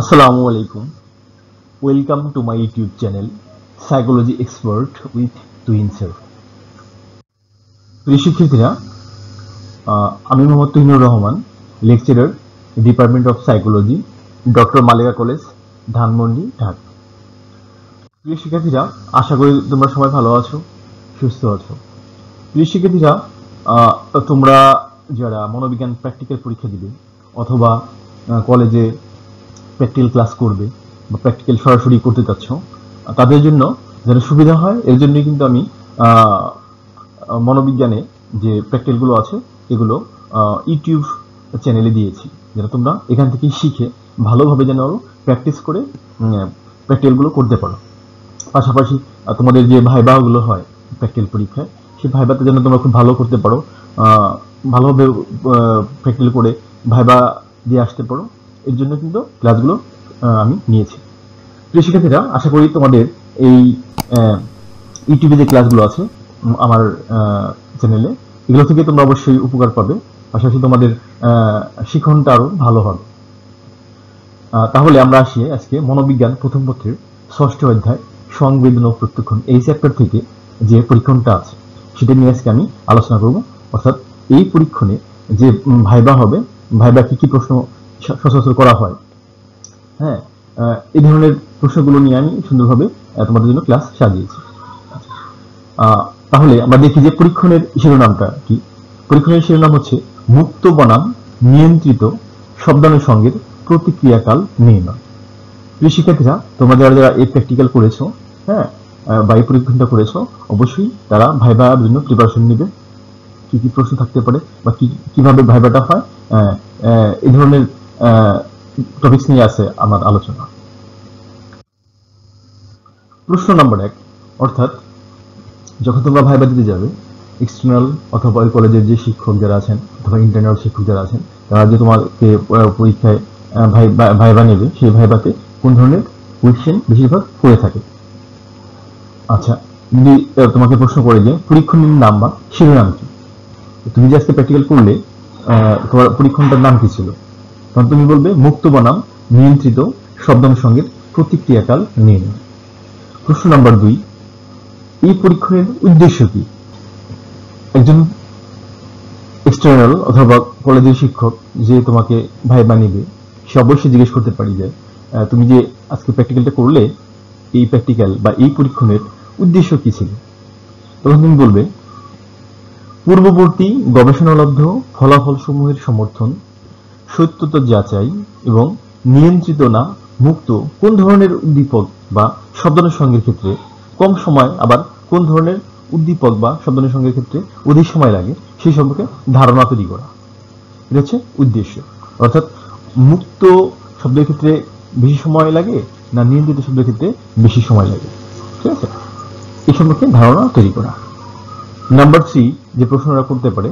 Assalamualaikum. Welcome to my YouTube channel Psychology Expert with Tuhin Sir. প্রিয় শিক্ষার্থীরা, আমি Mohammad Tuhinur Rahman, lecturer, department of psychology, doctor Malika college, Dhanmondi, Dhaka. প্রিয় শিক্ষার্থীরা, আশা করি তোমরা সবাই ভালো আছো, সুস্থ আছো। প্রিয় শিক্ষার্থীরা, তোমরা যারা মনোবিজ্ঞান প্র্যাকটিক্যাল পরীক্ষা দিবে অথবা কলেজে প্র্যাকটিক্যাল ক্লাস করবে বা প্র্যাকটিক্যাল সরাসরি করতে চাচ্ছ, তাদের জন্য যেন সুবিধা হয় এর জন্যই কিন্তু আমি মনোবিজ্ঞানে যে প্র্যাকটিক্যালগুলো আছে এগুলো ইউটিউব চ্যানেলে দিয়েছি, যেটা তোমরা এখান থেকেই শিখে ভালোভাবে যেন আরও প্র্যাকটিস করে প্র্যাকটিক্যালগুলো করতে পারো। পাশাপাশি তোমাদের যে ভাইবাগুলো হয় প্র্যাকটিক্যাল পরীক্ষায়, সেই ভাইবাতে যেন তোমরা খুব ভালো করতে পারো, ভালোভাবে প্র্যাকটিক্যাল করে ভাইবা দিয়ে আসতে পারো, এর জন্য কিন্তু ক্লাসগুলো আমি নিয়েছি। প্রিয় শিক্ষার্থীরা, আশা করি তোমাদের এই ইউটিউবে যে ক্লাসগুলো আছে আমার চ্যানেলে, এগুলো থেকে তোমরা অবশ্যই উপকার পাবে, পাশাপাশি তোমাদের শিক্ষণটা আরও ভালো হবে। তাহলে আমরা আসি আজকে মনোবিজ্ঞান প্রথম পত্রের ৬ষ্ঠ অধ্যায় সংবেদন ও প্রত্যক্ষণ, এই চ্যাপ্টার থেকে যে পরীক্ষণটা আছে সেটা নিয়ে আজকে আমি আলোচনা করব। অর্থাৎ এই পরীক্ষণে যে ভাইবা হবে, ভাইবা কী কী প্রশ্ন সচরাচর করা হয়, হ্যাঁ, এই ধরনের প্রশ্নগুলো নিয়ে আমি সুন্দরভাবে তোমাদের জন্য ক্লাস সাজিয়েছি। তাহলে আমরা দেখি যে পরীক্ষণের শিরোনামটা কি। পরীক্ষণের শিরোনাম হচ্ছে মুক্ত বনাম নিয়ন্ত্রিত শব্দানুষঙ্গের প্রতিক্রিয়াকাল নির্ণয়। প্রিয় শিক্ষার্থীরা, তোমরা যারা যারা এই প্র্যাকটিক্যাল করেছো, হ্যাঁ, বা এই পরীক্ষণটা করেছো, অবশ্যই তারা ভাইবার জন্য প্রিপারেশন নেবে, কী কী প্রশ্ন থাকতে পারে বা কীভাবে ভাইবাটা হয়, এই ধরনের টপিকস নিয়ে আছে আমার আলোচনা। প্রশ্ন নম্বর 1, অর্থাৎ যখন তোমরা ভাইবা দিতে যাবে, এক্সটার্নাল অথবা কলেজের যে শিক্ষক যারা আছেন অথবা ইন্টারনাল শিক্ষক যারা আছেন, তারা যে তোমাকে পরীক্ষায় ভাইবা নেবে, সেই ভাইবাতে কোন ধরনের কোয়েশ্চেন বেশিরভাগ করে থাকে। আচ্ছা, যদি তোমাকে প্রশ্ন করে যে পরীক্ষণের নাম বা শিরোনাম কি, তুমি যে আজকে প্র্যাকটিক্যাল করলে তোমার পরীক্ষণটার নাম কি ছিল, তখন তুমি বলবে মুক্ত বনাম নিয়ন্ত্রিত শব্দানুষঙ্গের প্রতিক্রিয়াকাল নির্ণয়। প্রশ্ন নম্বর 2, এই পরীক্ষণের উদ্দেশ্য কি। একজন এক্সটার্নাল অথবা কলেজের শিক্ষক যে তোমাকে ভাইবা নেবে, সে অবশ্যই জিজ্ঞেস করতে পারি যে তুমি যে আজকে প্র্যাকটিক্যালটা করলে, এই প্র্যাকটিক্যাল বা এই পরীক্ষণের উদ্দেশ্য কি ছিল। তখন তুমি বলবে পূর্ববর্তী গবেষণালব্ধ ফলাফলসমূহের সমর্থন, সত্যতা যাচাই এবং নিয়ন্ত্রিত না মুক্ত কোন ধরনের উদ্দীপক বা শব্দানুষঙ্গের ক্ষেত্রে কম সময়, আবার কোন ধরনের উদ্দীপক বা শব্দানুষঙ্গের ক্ষেত্রে অধিক সময় লাগে, সেই সম্পর্কে ধারণা তৈরি করা, এটা হচ্ছে উদ্দেশ্য। অর্থাৎ মুক্ত শব্দের ক্ষেত্রে বেশি সময় লাগে না নিয়ন্ত্রিত শব্দের ক্ষেত্রে বেশি সময় লাগে, ঠিক আছে, এই সম্পর্কে ধারণা তৈরি করা। নাম্বার 3 যে প্রশ্নটা করতে পারে,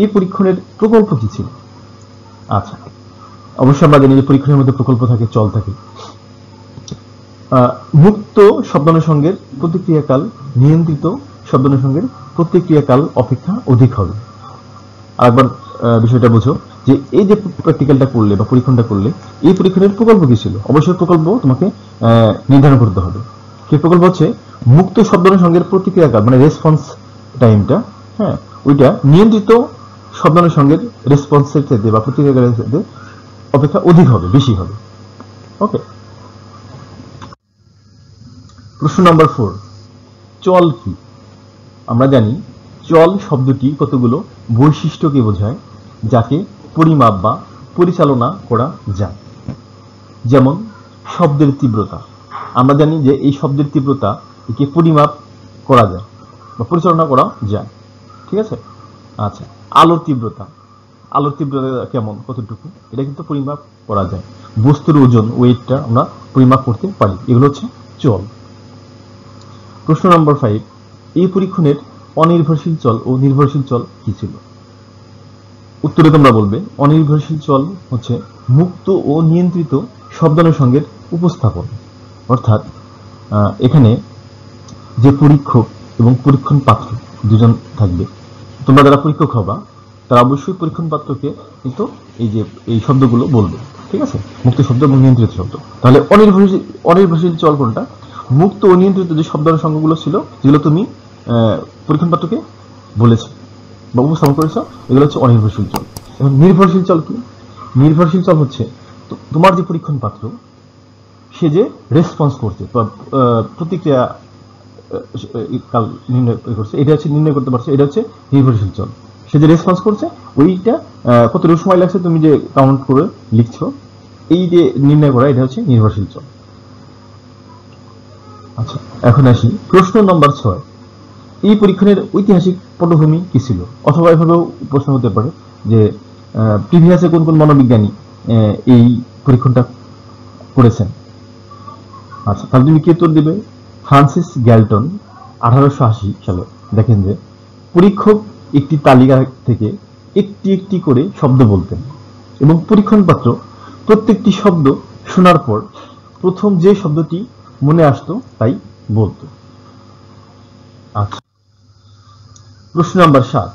এই পরীক্ষণের প্রকল্প কী ছিল। আচ্ছা, অবশ্যই আমরা জানি যে পরীক্ষণের মধ্যে প্রকল্প থাকে, চল থাকে। মুক্ত শব্দানুষঙ্গের প্রতিক্রিয়াকাল নিয়ন্ত্রিত শব্দানুষঙ্গের প্রতিক্রিয়াকাল অপেক্ষা অধিক হবে। আরেকবার বিষয়টা বুঝো যে এই যে প্র্যাকটিক্যালটা করলে বা পরীক্ষণটা করলে, এই পরীক্ষণের প্রকল্প কী ছিল। অবশ্যই প্রকল্প তোমাকে নির্ধারণ করতে হবে। সেই প্রকল্প হচ্ছে মুক্ত শব্দানুষঙ্গের প্রতিক্রিয়াকাল, মানে রেসপন্স টাইমটা, হ্যাঁ, ওইটা নিয়ন্ত্রিত শব্দানুষঙ্গের রেসপন্সের ক্ষেত্রে বা প্রতিক্রিয়াকালের ক্ষেত্রে অপেক্ষা অধিক হবে, বেশি হবে। ওকে, প্রশ্ন নাম্বার 4, চল কি। আমরা জানি চল শব্দটি কতগুলো বৈশিষ্ট্যকে বোঝায় যাকে পরিমাপ বা পরিচালনা করা যায়। যেমন শব্দের তীব্রতা, আমরা জানি যে এই শব্দের তীব্রতা একে পরিমাপ করা যায় বা পরিচালনা করা যায়, ঠিক আছে। আচ্ছা, আলোর তীব্রতা, আলোর তীব্রতা কেমন, কতটুকু, এটা কিন্তু পরিমাপ করা যায়। বস্তুর ওজন, ওয়েটটা আমরা পরিমাপ করতে পারি, এগুলো হচ্ছে চল। প্রশ্ন নম্বর 5, এই পরীক্ষণের অনির্ভরশীল চল ও নির্ভরশীল চল কী ছিল। উত্তরে তোমরা বলবে অনির্ভরশীল চল হচ্ছে মুক্ত ও নিয়ন্ত্রিত শব্দানুষঙ্গের উপস্থাপন। অর্থাৎ এখানে যে পরীক্ষক এবং পরীক্ষণ পাত্র দুজন থাকবে, তোমরা যারা পরীক্ষক হবা, তারা অবশ্যই পরীক্ষণ পাত্রকে কিন্তু এই যে এই শব্দগুলো বলবে, ঠিক আছে? মুক্ত শব্দ এবং নিয়ন্ত্রিত শব্দ। তাহলে অনির্ভরশীল চল কোনটা? মুক্ত ও নিয়ন্ত্রিত যে শব্দানুসঙ্গগুলো ছিল, যেগুলো তুমি পরীক্ষণ পাত্রকে বলেছ বা উপস্থাপন করেছ, এগুলো হচ্ছে অনির্ভরশীল চল। এবং নির্ভরশীল চল কি? নির্ভরশীল চল হচ্ছে তোমার যে পরীক্ষণ পাত্র সে যে রেসপন্স করছে বা প্রতিক্রিয়া কাল নির্ণয় করছে, এটা হচ্ছে নির্ণয় করতে পারছে, এটা হচ্ছে নির্ভরশীল চল। সে যে রেসপন্স করছে ওইটা কতটুকু সময় লাগছে তুমি যে কাউন্ট করে লিখছো, এই যে নির্ণয় করা, এটা হচ্ছে নির্ভরশীল চল। আচ্ছা, এখন আসি প্রশ্ন নম্বর 6। এই পরীক্ষণের ঐতিহাসিক পটভূমি কি ছিল? অথবা এভাবেও প্রশ্ন হতে পারে যে প্রিভিয়াসে কোন কোন মনোবিজ্ঞানী এই পরীক্ষণটা করেছেন। আচ্ছা, তাহলে তুমি কি উত্তর দিবে? ফ্রান্সিস গ্যালটন 1880 সালে দেখেন যে পরীক্ষক একটি তালিকা থেকে একটি একটি করে শব্দ বলতেন এবং পরীক্ষণ পাত্র প্রত্যেকটি শব্দ শোনার পর প্রথম যে শব্দটি মনে আসতো তাই বলতো। আচ্ছা, প্রশ্ন নম্বর 7।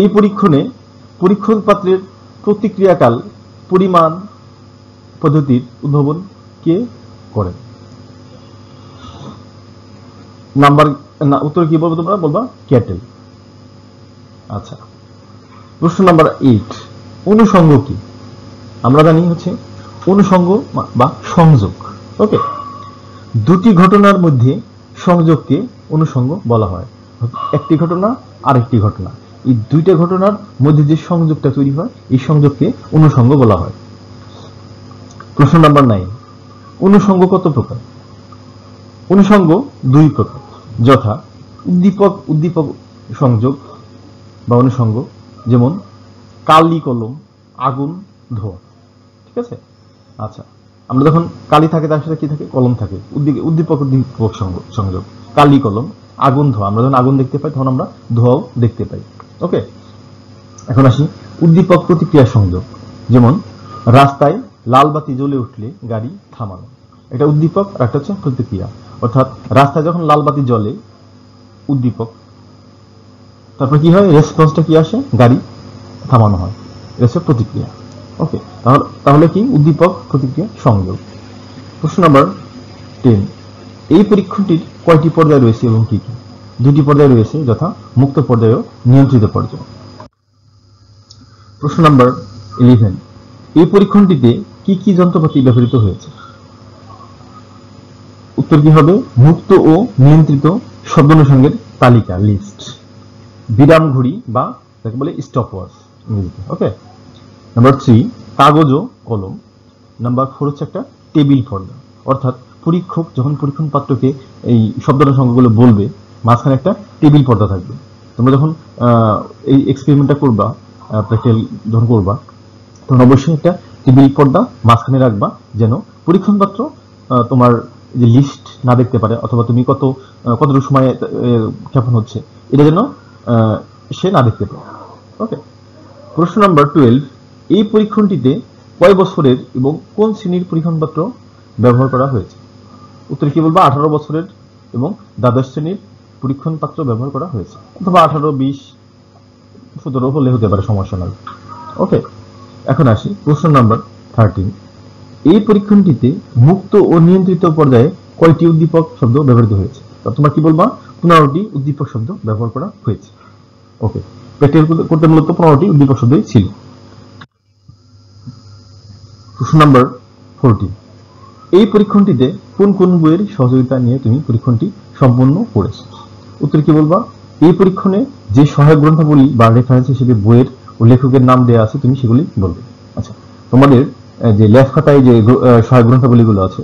এই পরীক্ষণে পরীক্ষণ পাত্রের প্রতিক্রিয়াকাল পরিমাণ পদ্ধতির উদ্ভাবন কে করেন? নাম্বার না, উত্তর কি বলবো তোমরা? বলবা ক্যাটেল। আচ্ছা, প্রশ্ন নাম্বার 8। অনুষঙ্গ কি? আমরা জানি হচ্ছে অনুষঙ্গ বা সংযোগ। ওকে, দুটি ঘটনার মধ্যে সংযোগকে অনুষঙ্গ বলা হয়। একটি ঘটনা আর একটি ঘটনা, এই দুইটা ঘটনার মধ্যে যে সংযোগটা তৈরি হয় এই সংযোগকে অনুষঙ্গ বলা হয়। প্রশ্ন নাম্বার 9। অনুষঙ্গ কত প্রকার? অনুষঙ্গ 2 প্রকার, যথা উদ্দীপক সংযোগ বা অনুষঙ্গ, যেমন কালি, কলম, আগুন, ধোঁয়া, ঠিক আছে? আচ্ছা, আমরা যখন কালি থাকে তার সাথে কি থাকে? কলম থাকে, উদ্দীপক সংযোগ। কালি, কলম, আগুন, ধোঁয়া, আমরা যখন আগুন দেখতে পাই তখন আমরা ধোঁয়াও দেখতে পাই। ওকে, এখন আসি উদ্দীপক প্রতিক্রিয়া সংযোগ, যেমন রাস্তায় লাল বাতি জ্বলে উঠলে গাড়ি থামানো, এটা উদ্দীপক। আর একটা হচ্ছে প্রতিক্রিয়া, অর্থাৎ রাস্তায় যখন লাল বাতি জ্বলে উদ্দীপক, তারপর কি হয়? রেসপন্সটা কি আসে? গাড়ি থামানো হয়, এটা হচ্ছে প্রতিক্রিয়া। ওকে, তাহলে কি? উদ্দীপক প্রতিক্রিয়া সংযোগ। প্রশ্ন নম্বর 10। এই পরীক্ষণটির কয়টি পর্যায় রয়েছে এবং কি কি? দুটি পর্যায় রয়েছে, যথা মুক্ত পর্যায় ও নিয়ন্ত্রিত পর্যায়। প্রশ্ন নম্বর 11। এই পরীক্ষণটিতে কি কি যন্ত্রপাতি ব্যবহৃত হয়েছে? উত্তর কি হবে? মুক্ত ও নিয়ন্ত্রিত শব্দানুষঙ্গের তালিকা, লিস্ট, বিরাম ঘড়ি বা তাকে বলে স্টপ ওয়াচ। ওকে, নাম্বার 3 কাগজ ও কলম। নাম্বার 4 হচ্ছে একটা টেবিল পর্দা, অর্থাৎ পরীক্ষক যখন পরীক্ষণ পাত্রকে এই শব্দানুষঙ্গগুলো বলবে মাঝখানে একটা টেবিল পর্দা থাকবে। তোমরা যখন এই এক্সপেরিমেন্টটা করবা, প্র্যাকটিক্যাল যখন করবা, তখন অবশ্যই একটা টেবিল পর্দা মাঝখানে রাখবা, যেন পরীক্ষণ পাত্র তোমার যে লিস্ট না দেখতে পারে, অথবা তুমি কতটুকু সময়ে ক্ষেপণ হচ্ছে এটা যেন সে না দেখতে পারে। ওকে, প্রশ্ন নাম্বার 12। এই পরীক্ষণটিতে কয় বছরের এবং কোন শ্রেণীর পরীক্ষণপত্র ব্যবহার করা হয়েছে? উত্তর কি বলবো? 18 বছরের এবং দ্বাদশ শ্রেণীর পরীক্ষণপত্র ব্যবহার করা হয়েছে, অথবা 18, 20, 17 হলে হতে পারে, সমস্যা নয়। ওকে, এখন আসি প্রশ্ন নাম্বার 13। এই পরীক্ষণটিতে মুক্ত ও নিয়ন্ত্রিত পর্যায়ে কয়টি উদ্দীপক শব্দ ব্যবহৃত হয়েছে? তোমরা কি বলবা? 15টি উদ্দীপক শব্দ ব্যবহার করা হয়েছে। ওকে, প্র্যাকটিক্যাল করতে মূলত 15টি উদ্দীপক শব্দই ছিল। প্রশ্ন নাম্বার 14। এই পরীক্ষণটিতে কোন কোন বইয়ের সহযোগিতা নিয়ে তুমি পরীক্ষণটি সম্পন্ন করেছো? উত্তর কি বলবা? এই পরীক্ষণে যে সহায়ক গ্রন্থাবলী বা রেফারেন্স হিসেবে বইয়ের ও লেখকের নাম দেওয়া আছে তুমি সেগুলি বলবে। আচ্ছা, তোমাদের যে লেফ খাতায় যে সহায়ক গ্রন্থাবলীগুলো আছে,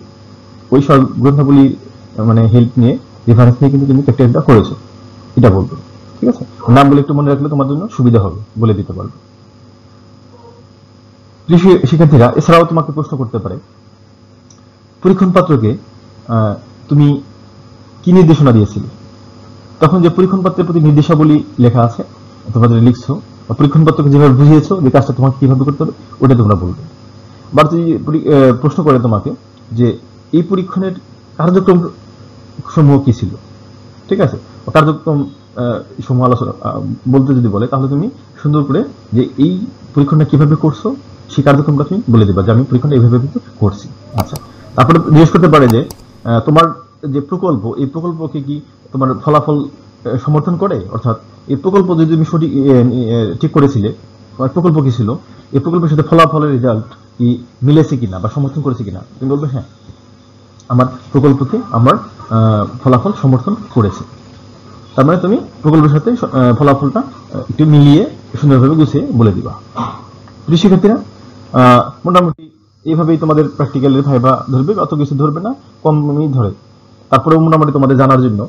ওই সহায়ক গ্রন্থাবলী মানে হেল্প নিয়ে, রেফারেন্স নিয়ে কিন্তু তুমি প্র্যাকটিসটা করেছো, এটা বলবে, ঠিক আছে? নামগুলো একটু মনে রাখলে তোমার জন্য সুবিধা হবে, বলে দিতে পারবে। শিক্ষার্থীরা, এছাড়াও তোমাকে প্রশ্ন করতে পারে পরীক্ষণ পাত্রকে তুমি কি নির্দেশনা দিয়েছিলে, তখন যে পরীক্ষণ পাত্রের প্রতি নির্দেশাবলী লেখা আছে তোমরা যেটা লিখছো, পরীক্ষণ পাত্রকে যেভাবে বুঝিয়েছো যে কাজটা তোমাকে কিভাবে করতে হবে, ওটা তোমরা বলবে। বা যদি প্রশ্ন করে তোমাকে যে এই পরীক্ষণের কার্যক্রম সমূহ কি ছিল, ঠিক আছে? কার্যক্রম সমূহ আলোচনা বলতে যদি বলে তাহলে তুমি সুন্দর করে যে এই পরীক্ষণটা কিভাবে করছো সেই কার্যক্রমটা তুমি বলে দিবা যে আমি পরীক্ষণটা এইভাবে করছি। আচ্ছা, তারপরে জিজ্ঞেস করতে পারে যে তোমার যে প্রকল্প এই প্রকল্পকে কি তোমার ফলাফল সমর্থন করে, অর্থাৎ এই প্রকল্প যদি তুমি সঠিক ঠিক করেছিলে প্রকল্প কি ছিল এই প্রকল্পের সাথে ফলাফলের রেজাল্ট কি মিলেছে কিনা বা সমর্থন করেছে কিনা, তুমি বলবে হ্যাঁ আমার প্রকল্পকে আমার ফলাফল সমর্থন করেছে। তার মানে তুমি প্রকল্পের সাথে ফলাফলটা একটু মিলিয়ে সুন্দরভাবে গুছিয়ে বলে দিবা। প্রিয় শিক্ষার্থীরা, মোটামুটি এইভাবেই তোমাদের প্র্যাকটিক্যালের ভাইবা ধরবে, অত কিছু ধরবে না, কমই ধরে। তারপরেও মোটামুটি তোমাদের জানার জন্য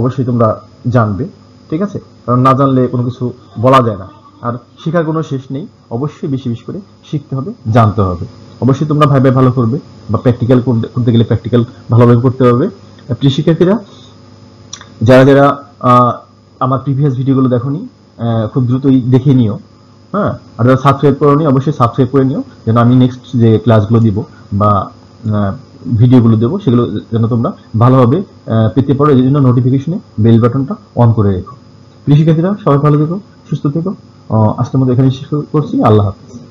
অবশ্যই তোমরা জানবে, ঠিক আছে, কারণ না জানলে কোনো কিছু বলা যায় না। আর শেখার কোনো শেষ নেই, অবশ্যই বেশি বেশি করে শিখতে হবে, জানতে হবে। অবশ্যই তোমরা ভাইবায় ভালো করবে বা প্র্যাকটিক্যাল করতে গেলে প্র্যাকটিক্যাল ভালোভাবে করতে হবে। প্রিয় শিক্ষার্থীরা, যারা যারা আমার প্রিভিয়াস ভিডিওগুলো দেখোনি খুব দ্রুতই দেখে নিও, হ্যাঁ। আর যারা সাবস্ক্রাইব করো নি অবশ্যই সাবস্ক্রাইব করে নিও, যেন আমি নেক্সট যে ক্লাসগুলো দিব বা ভিডিওগুলো দেবো সেগুলো যেন তোমরা ভালোভাবে পেতে পারো, এই জন্য নোটিফিকেশনে বেল বাটনটা অন করে রেখো। প্রিয় শিক্ষার্থীরা, সবাই ভালো থেকো, সুস্থ থেকো। আজকের মতো এখানে শেষ করছি। আল্লাহ হাফিজ।